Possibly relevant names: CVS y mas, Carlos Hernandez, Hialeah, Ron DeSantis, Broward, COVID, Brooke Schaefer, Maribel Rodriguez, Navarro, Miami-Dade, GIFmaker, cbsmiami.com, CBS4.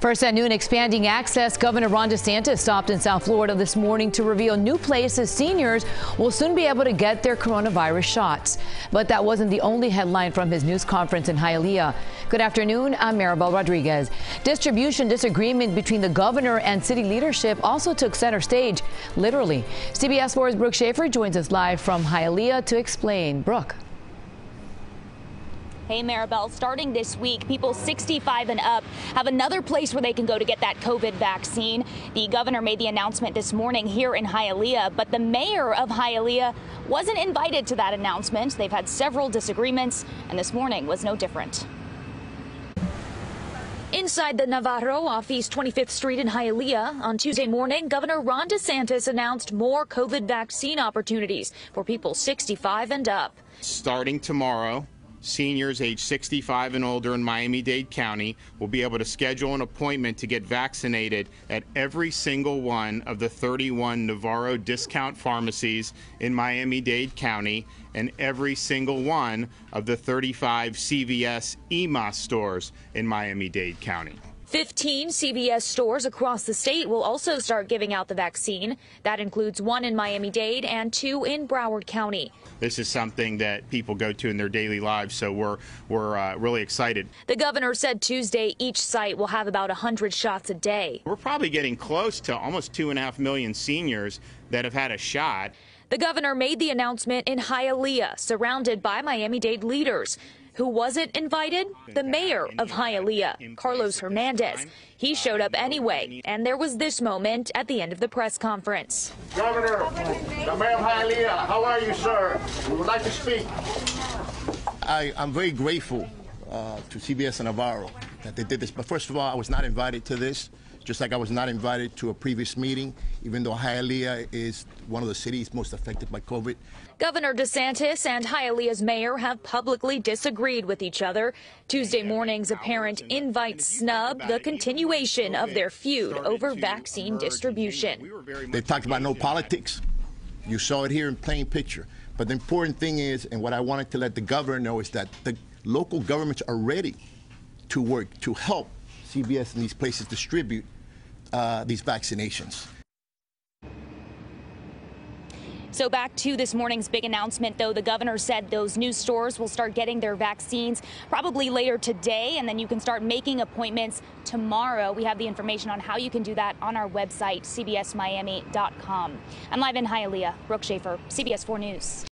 First at noon, expanding access. Governor Ron DeSantis stopped in South Florida this morning to reveal new places seniors will soon be able to get their coronavirus shots. But that wasn't the only headline from his news conference in Hialeah. Good afternoon, I'm Maribel Rodriguez. Distribution disagreement between the governor and city leadership also took center stage, literally. CBS4's Brooke Schaefer joins us live from Hialeah to explain. Brooke. Hey, Maribel, starting this week, people 65 and up have another place where they can go to get that COVID vaccine. The governor made the announcement this morning here in Hialeah, but the mayor of Hialeah wasn't invited to that announcement. They've had several disagreements, and this morning was no different. Inside the Navarro off East 25th Street in Hialeah, on Tuesday morning, Governor Ron DeSantis announced more COVID vaccine opportunities for people 65 and up. Starting tomorrow, seniors age 65 and older in Miami-Dade County will be able to schedule an appointment to get vaccinated at every single one of the 31 Navarro discount pharmacies in Miami-Dade County and every single one of the 35 CVS y mas stores in Miami-Dade County. 15 CBS stores across the state will also start giving out the vaccine. That includes one in Miami-Dade and two in Broward County. This is something that people go to in their daily lives, so we're really excited. The governor said Tuesday each site will have about 100 shots a day. We're probably getting close to almost 2.5 million seniors that have had a shot. The governor made the announcement in Hialeah, surrounded by Miami-Dade leaders. Who wasn't invited? The mayor of Hialeah, Carlos Hernandez. He showed up anyway, and there was this moment at the end of the press conference. Governor, the mayor of Hialeah, how are you, sir? We would like to speak. I'm very grateful to CBS and Navarro that they did this. But first of all, I was not invited to this, just like I was not invited to a previous meeting, even though Hialeah is one of the cities most affected by COVID. Governor DeSantis and Hialeah's mayor have publicly disagreed with each other. Tuesday morning's apparent invite snub, the continuation of their feud over vaccine distribution. They talked about no politics. You saw it here in plain picture. But the important thing is, and what I wanted to let the governor know, is that the local governments are ready to work to help CBS and these places distribute these vaccinations. So back to this morning's big announcement, though, the governor said those new stores will start getting their vaccines probably later today, and then you can start making appointments tomorrow. We have the information on how you can do that on our website, cbsmiami.com. I'm live in Hialeah, Brooke Schaefer, CBS4 News.